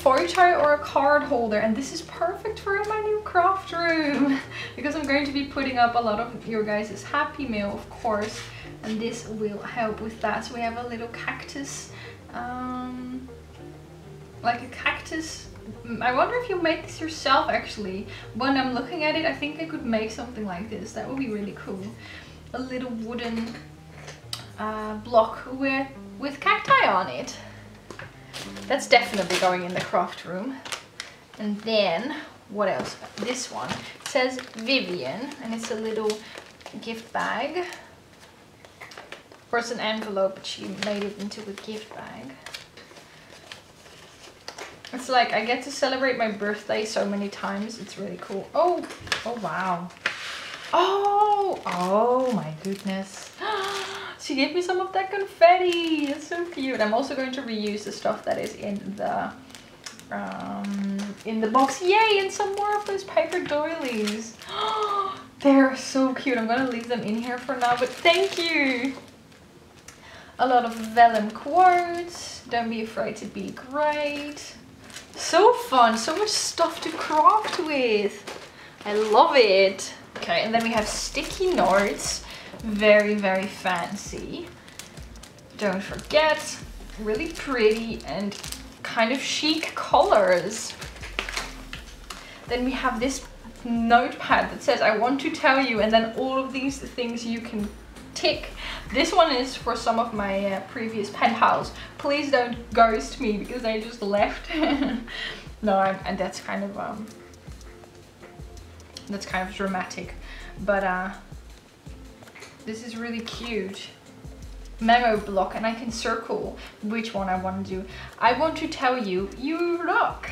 photo or a card holder, and this is perfect for my new craft room because I'm going to be putting up a lot of your guys' Happy Meal, of course, and this will help with that. So we have a little cactus, um, like a cactus. I wonder if you made this yourself actually. When I'm looking at it, I think I could make something like this. That would be really cool. A little wooden uh, block with, with cacti on it. That's definitely going in the craft room. And then, what else? This one. It says Vivian, and it's a little gift bag. Or it's an envelope, but she made it into a gift bag. It's like I get to celebrate my birthday so many times. It's really cool. Oh, oh wow. Oh, oh my goodness. She gave me some of that confetti. It's so cute. I'm also going to reuse the stuff that is in the um, in the box. Yay, and some more of those paper doilies. They're so cute. I'm gonna leave them in here for now, but thank you. A lot of vellum quotes. Don't be afraid to be great. So fun, so much stuff to craft with. I love it. Okay, and then we have sticky notes. Very, very fancy. Don't forget, really pretty and kind of chic colors. Then we have this notepad that says, I want to tell you, and then all of these things you can tick. This one is for some of my uh, previous pen pals. Please don't ghost me because I just left. No, I'm, and that's kind of, um, that's kind of dramatic, but uh, this is really cute. Memo block, and I can circle which one I want to do. I want to tell you, you rock.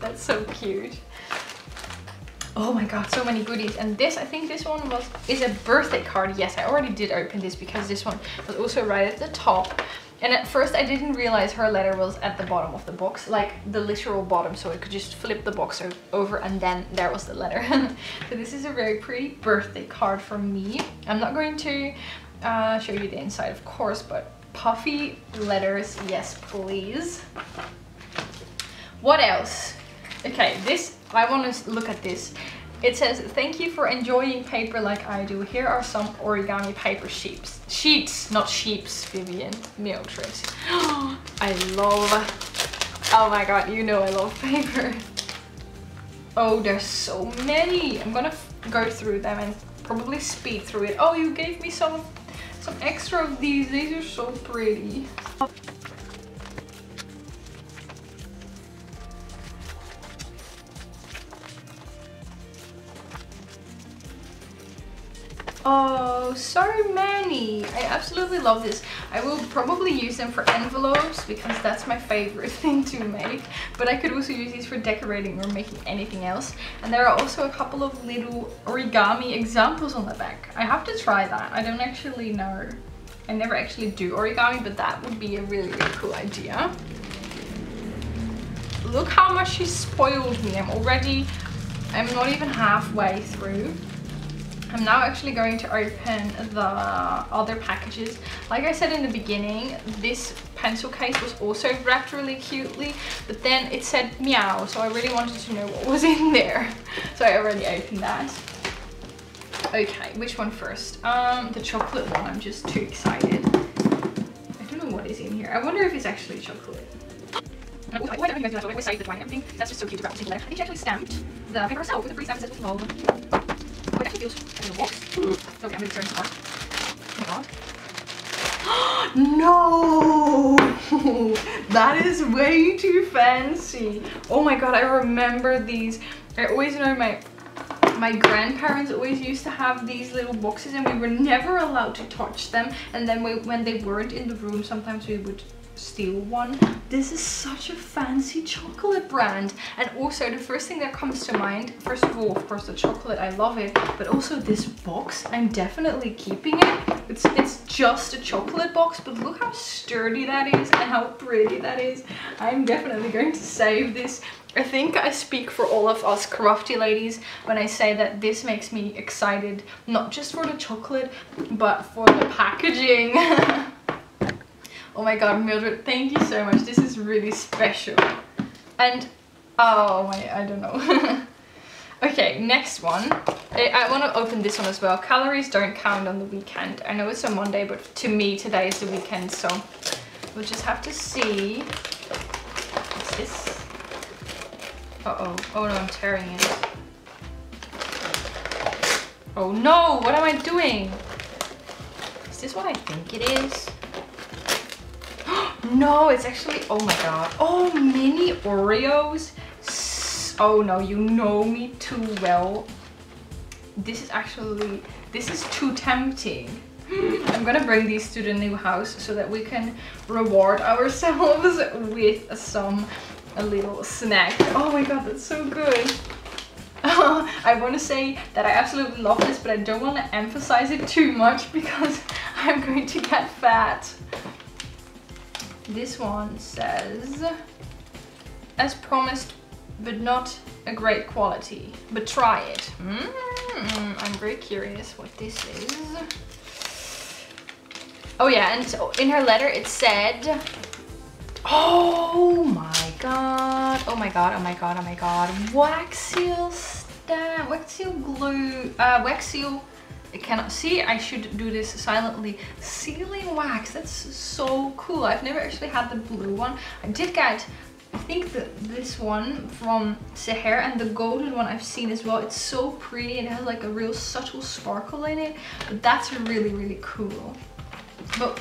That's so cute. Oh my god, so many goodies. And this, I think this one was is a birthday card. Yes, I already did open this because this one was also right at the top. And at first I didn't realize her letter was at the bottom of the box, like the literal bottom, so it could just flip the box over and then there was the letter. So this is a very pretty birthday card for me. I'm not going to uh, show you the inside, of course, but puffy letters, yes please. What else? Okay, this, I want to look at this. It says, thank you for enjoying paper like I do. Here are some origami paper sheets. Sheets, not sheeps, Vivian. Mildred. I love, oh my god, you know I love paper. Oh, there's so many. I'm gonna go through them and probably speed through it. Oh, you gave me some, some extra of these. These are so pretty. Oh, so many. I absolutely love this. I will probably use them for envelopes because that's my favorite thing to make, but I could also use these for decorating or making anything else. And there are also a couple of little origami examples on the back. I have to try that. I don't actually know. I never actually do origami, but that would be a really, really cool idea. Look how much she spoiled me. I'm already, I'm not even halfway through. I'm now actually going to open the other packages. Like I said in the beginning, this pencil case was also wrapped really cutely, but then it said meow, so I really wanted to know what was in there. So I already opened that. Okay, which one first? Um, the chocolate one, I'm just too excited. I don't know what is in here. I wonder if it's actually chocolate. Oh, I don't know if I always save the twine and everything. That's just so cute about it. I think she actually stamped the paper herself with a free stamp that says evolve. Oh, it actually feels like a box. Okay, I'm going to turn this off. Oh my god. No! That is way too fancy. Oh my god, I remember these. I always know my my grandparents always used to have these little boxes and we were never allowed to touch them. And then we, when they weren't in the room, sometimes we would steal one. This is such a fancy chocolate brand. And also the first thing that comes to mind, first of all, of course, the chocolate, I love it, but also this box, I'm definitely keeping it. It's, it's just a chocolate box, but look how sturdy that is and how pretty that is. I'm definitely going to save this. I think I speak for all of us crafty ladies when I say that this makes me excited, not just for the chocolate, but for the packaging. Oh my god, Mildred, thank you so much. This is really special. And, oh wait, I don't know. Okay, next one. I, I want to open this one as well. Calories don't count on the weekend. I know it's a Monday, but to me, today is the weekend, so we'll just have to see. What's this? Uh-oh. Oh no, I'm tearing it. Oh no, what am I doing? Is this what I think it is? No, it's actually, oh my god, oh, mini Oreos. Oh no, you know me too well. This is actually, this is too tempting. I'm gonna bring these to the new house so that we can reward ourselves with some a little snack. Oh my god, that's so good. I want to say that I absolutely love this, but I don't want to emphasize it too much because I'm going to get fat. This one says, as promised, but not a great quality, but try it. Mm-hmm. I'm very curious what this is. Oh yeah, and so in her letter it said, oh my god, oh my god, oh my god, oh my god, wax seal stamp, wax seal glue, uh, wax seal I cannot see. I should do this silently. Sealing wax, that's so cool. I've never actually had the blue one. I did get, I think, the, this one from Seher, and the golden one I've seen as well. It's so pretty and it has like a real subtle sparkle in it. But that's really, really cool. But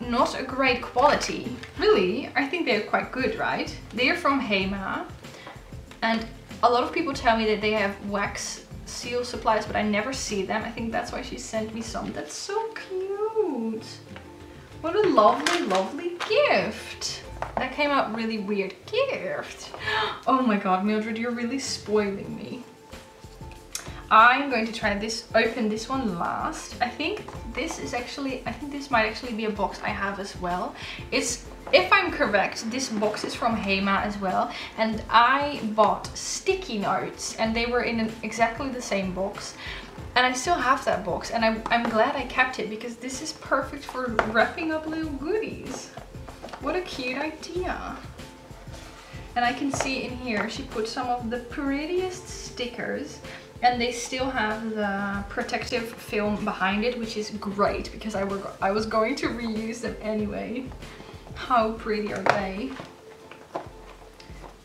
not a great quality. Really, I think they're quite good, right? They're from Hema. And a lot of people tell me that they have wax seal supplies, but I never see them. I think that's why she sent me some. That's so cute. What a lovely, lovely gift. That came out really weird. Gift. Oh my god, Mildred, you're really spoiling me. I'm going to try this, open this one last. I think this is actually, I think this might actually be a box I have as well. It's, if I'm correct, this box is from Hema as well. And I bought sticky notes and they were in an, exactly the same box. And I still have that box and I, I'm glad I kept it because this is perfect for wrapping up little goodies. What a cute idea. And I can see in here, she put some of the prettiest stickers. And they still have the protective film behind it, which is great because I, were, I was going to reuse them anyway. How pretty are they?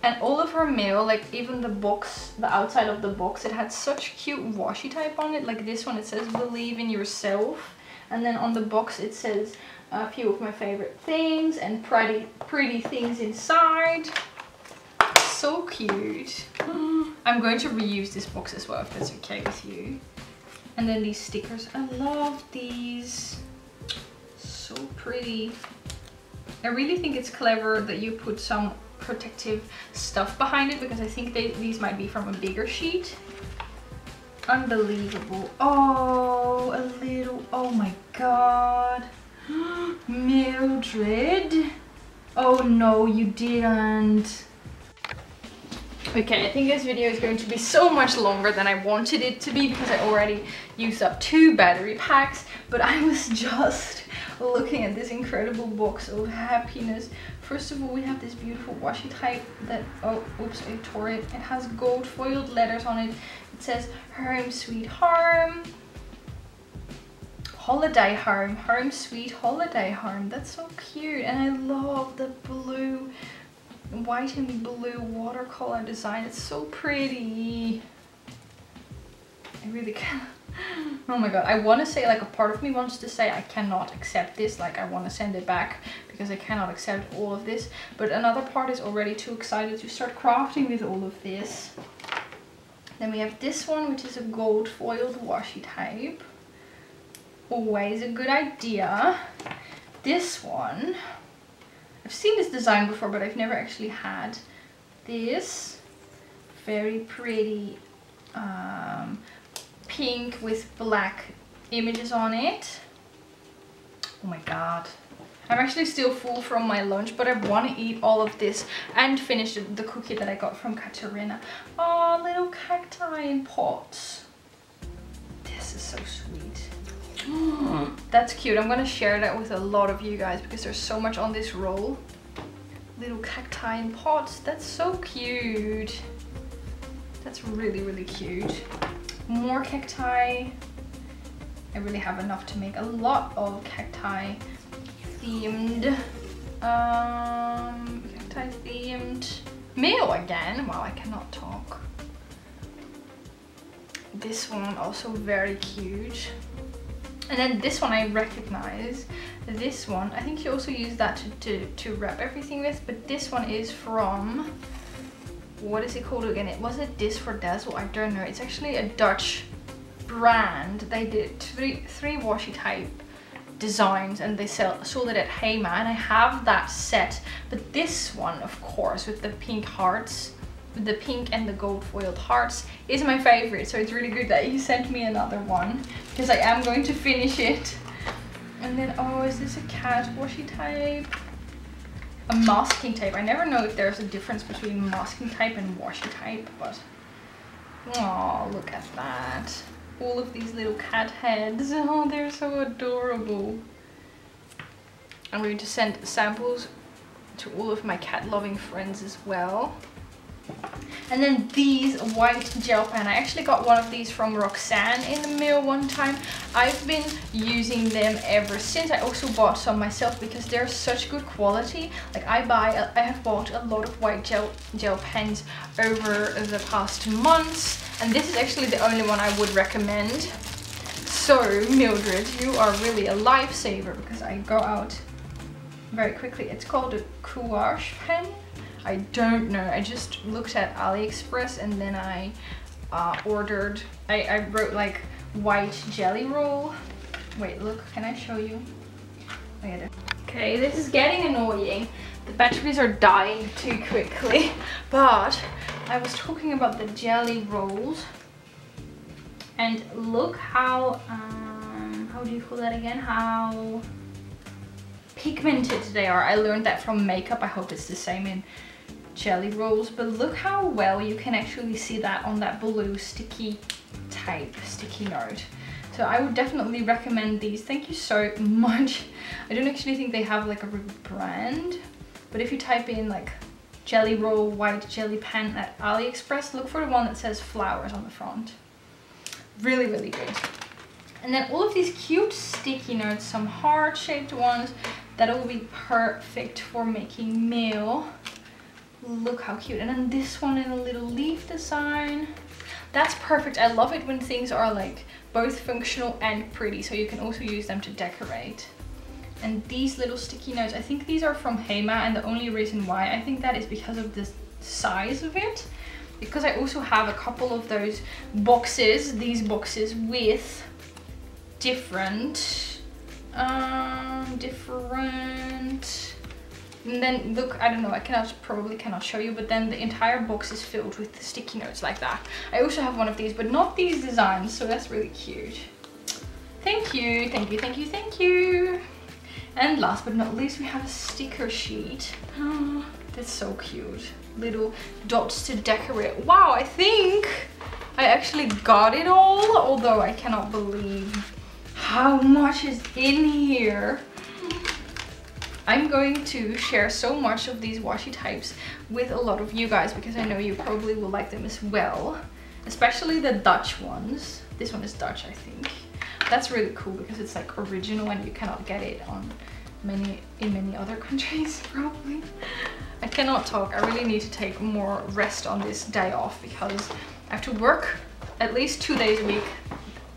And all of her mail, like even the box, the outside of the box, it had such cute washi type on it. Like this one, it says, believe in yourself. And then on the box, it says a few of my favorite things and pretty, pretty things inside. So cute. I'm going to reuse this box as well if that's okay with you. And then these stickers, I love these. So pretty. I really think it's clever that you put some protective stuff behind it because I think they, these might be from a bigger sheet. Unbelievable. Oh, a little, oh my god. Mildred. Oh no, you didn't. Okay, I think this video is going to be so much longer than I wanted it to be because I already used up two battery packs, but I was just looking at this incredible box of happiness. First of all, we have this beautiful washi type that, oh, oops, I tore it. It has gold foiled letters on it. It says, home sweet home, holiday home, home sweet holiday home. That's so cute, and I love the blue, white and blue watercolor design. It's so pretty. I really can. Oh my god, I want to say, like, a part of me wants to say I cannot accept this, like I want to send it back because I cannot accept all of this, but another part is already too excited to start crafting with all of this. Then we have this one, which is a gold foiled washi tape. Always a good idea. This one, I've seen this design before, but I've never actually had this. Very pretty um, pink with black images on it. Oh my god. I'm actually still full from my lunch, but I want to eat all of this and finish the cookie that I got from Katerina. Oh, little cacti in pots. This is so sweet. Mm, that's cute. I'm gonna share that with a lot of you guys because there's so much on this roll. Little cacti in pots. That's so cute. That's really, really cute. More cacti. I really have enough to make a lot of cacti themed um cacti themed mail again. Wow, I cannot talk. This one also very cute. And then this one I recognize. This one, I think she also used that to, to, to wrap everything with, but this one is from, what is it called again? It was a Dis for Dazzle, I don't know. It's actually a Dutch brand. They did three, three washi type designs and they sell, sold it at Hema, and I have that set. But this one, of course, with the pink hearts, with the pink and the gold foiled hearts, is my favorite, so it's really good that you sent me another one because I am going to finish it. And then, oh, is this a cat washi tape? A masking tape. I never know if there's a difference between masking tape and washi tape, but oh, look at that. All of these little cat heads. Oh, they're so adorable. I'm going to send samples to all of my cat loving friends as well. And then these white gel pen, I actually got one of these from Roxanne in the mail one time. I've been using them ever since. I also bought some myself because they're such good quality. Like I buy, I have bought a lot of white gel, gel pens over the past months, and this is actually the only one I would recommend. So Mildred, you are really a lifesaver because I go out very quickly. It's called a gouache pen. I don't know, I just looked at AliExpress and then I uh, ordered, I, I wrote like white jelly roll. Wait, look, can I show you? Oh, yeah, there. Okay, this is getting annoying. The batteries are dying too quickly, but I was talking about the jelly rolls and look how, um, how do you call that again? How pigmented they are. I learned that from makeup. I hope it's the same in jelly rolls, but look how well you can actually see that on that blue sticky tape, sticky note. So I would definitely recommend these. Thank you so much. I don't actually think they have like a brand, but if you type in like jelly roll white jelly pen at AliExpress, look for the one that says flowers on the front. Really, really good. And then all of these cute sticky notes, some heart-shaped ones that will be perfect for making mail. Look how cute. And then this one in a little leaf design. That's perfect. I love it when things are like both functional and pretty, so you can also use them to decorate. And these little sticky notes, I think these are from Hema, and the only reason why I think that is because of the size of it. Because I also have a couple of those boxes, these boxes with different, um, different, and then look, I don't know, I cannot, probably cannot show you, but then the entire box is filled with the sticky notes like that. I also have one of these, but not these designs, so that's really cute. Thank you, thank you, thank you, thank you. And last but not least, we have a sticker sheet. Oh, that's so cute. Little dots to decorate. Wow, I think I actually got it all, although I cannot believe how much is in here. I'm going to share so much of these washi types with a lot of you guys because I know you probably will like them as well, especially the Dutch ones. This one is Dutch, I think. That's really cool because it's like original and you cannot get it on many in many other countries probably. I cannot talk. I really need to take more rest on this day off because I have to work at least two days a week.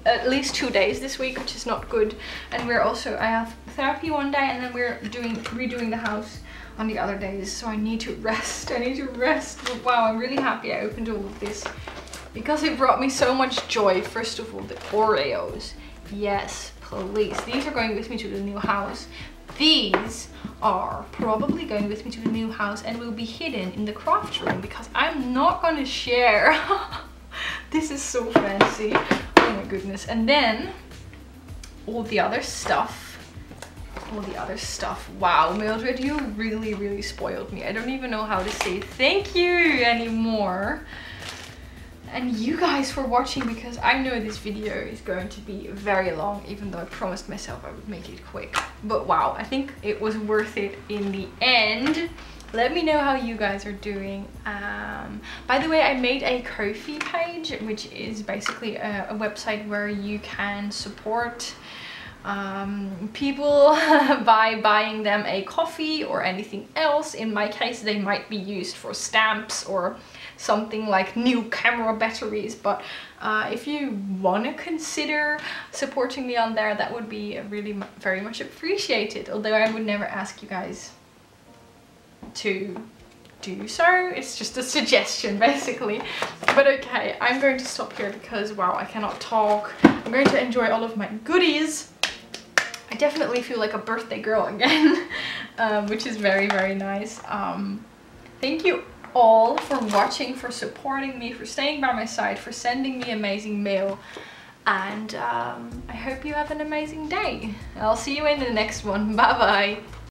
At least two days this week, which is not good. And we're also, I have therapy one day and then we're doing redoing the house on the other days, so I need to rest. I need to rest. But wow, I'm really happy I opened all of this because it brought me so much joy. First of all, the Oreos. Yes, please. These are going with me to the new house. These are probably going with me to the new house and will be hidden in the craft room because I'm not going to share. This is so fancy. Oh my goodness. And then all the other stuff, all the other stuff. Wow, Mildred, you really, really spoiled me. I don't even know how to say thank you anymore. And you guys for watching, because I know this video is going to be very long, even though I promised myself I would make it quick. But wow, I think it was worth it in the end. Let me know how you guys are doing. Um, by the way, I made a Ko-fi page, which is basically a, a website where you can support um, people by buying them a coffee or anything else. In my case, they might be used for stamps or something like new camera batteries, but uh, if you want to consider supporting me on there, that would be really very much appreciated, although I would never ask you guys to do so. It's just a suggestion basically. But okay, I'm going to stop here because wow, I cannot talk. I'm going to enjoy all of my goodies. I definitely feel like a birthday girl again, um, which is very, very nice. Um, thank you all for watching, for supporting me, for staying by my side, for sending me amazing mail, and um, I hope you have an amazing day. I'll see you in the next one. Bye bye.